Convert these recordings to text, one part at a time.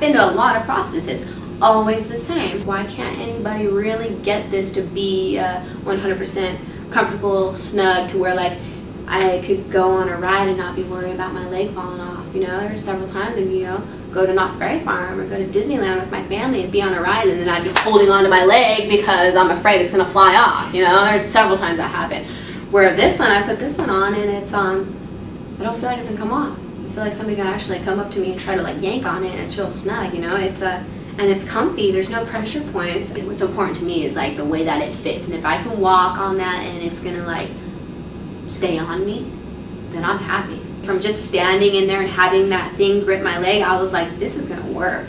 been to a lot of processes, always the same. Why can't anybody really get this to be 100% comfortable, snug, to where like I could go on a ride and not be worried about my leg falling off? You know, there's several times that, you know, go to Knott's Berry Farm or go to Disneyland with my family and be on a ride, and then I'd be holding onto my leg because I'm afraid it's gonna fly off. You know, there's several times that happened. Where this one, I put this one on and it's I don't feel like it's gonna come off. I feel like somebody can actually like, come up to me and try to like yank on it, and it's real snug. You know, it's and it's comfy. There's no pressure points. What's important to me is like the way that it fits, and if I can walk on that and it's gonna like stay on me, then I'm happy. From just standing in there and having that thing grip my leg, I was like, this is gonna work.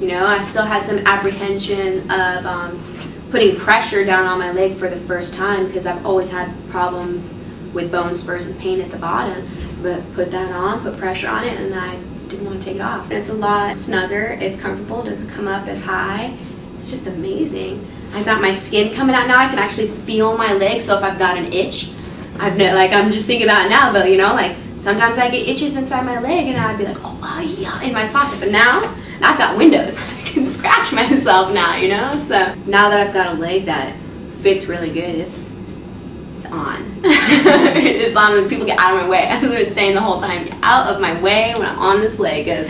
You know, I still had some apprehension of putting pressure down on my leg for the first time, because I've always had problems with bone spurs and pain at the bottom. But put that on, put pressure on it, and I didn't want to take it off. It's a lot snugger, it's comfortable, doesn't come up as high. It's just amazing. I've got my skin coming out now, I can actually feel my leg, so if I've got an itch, I'm just thinking about it now, but you know, like sometimes I get itches inside my leg and I'd be like, oh yeah, in my socket, but now I've got windows. I can scratch myself now, you know? So now that I've got a leg that fits really good, it's on. It's on when people get out of my way. I've been saying the whole time, get out of my way when I'm on this leg, because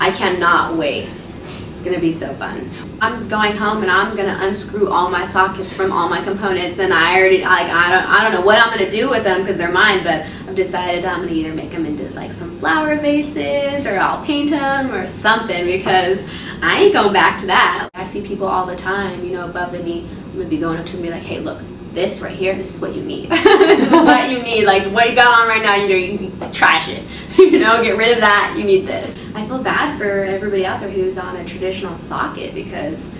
I cannot wait. It's gonna be so fun. I'm going home and I'm gonna unscrew all my sockets from all my components, and I don't know what I'm gonna do with them because they're mine, but I've decided I'm gonna either make them into like some flower vases, or I'll paint them or something, because I ain't going back to that. I see people all the time, you know, above the knee. I'm gonna be going up to them and be like, hey, look, this right here, this is what you need. This is what you need. Like what you got on right now, you need to trash it. You know, get rid of that, you need this. I feel bad for everybody out there who's on a traditional socket, because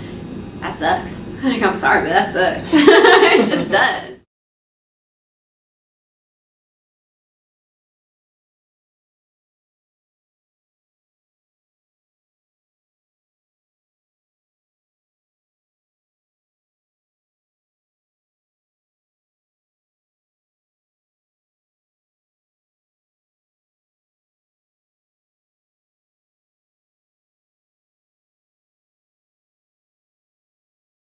that sucks. Like, I'm sorry, but that sucks. It just does.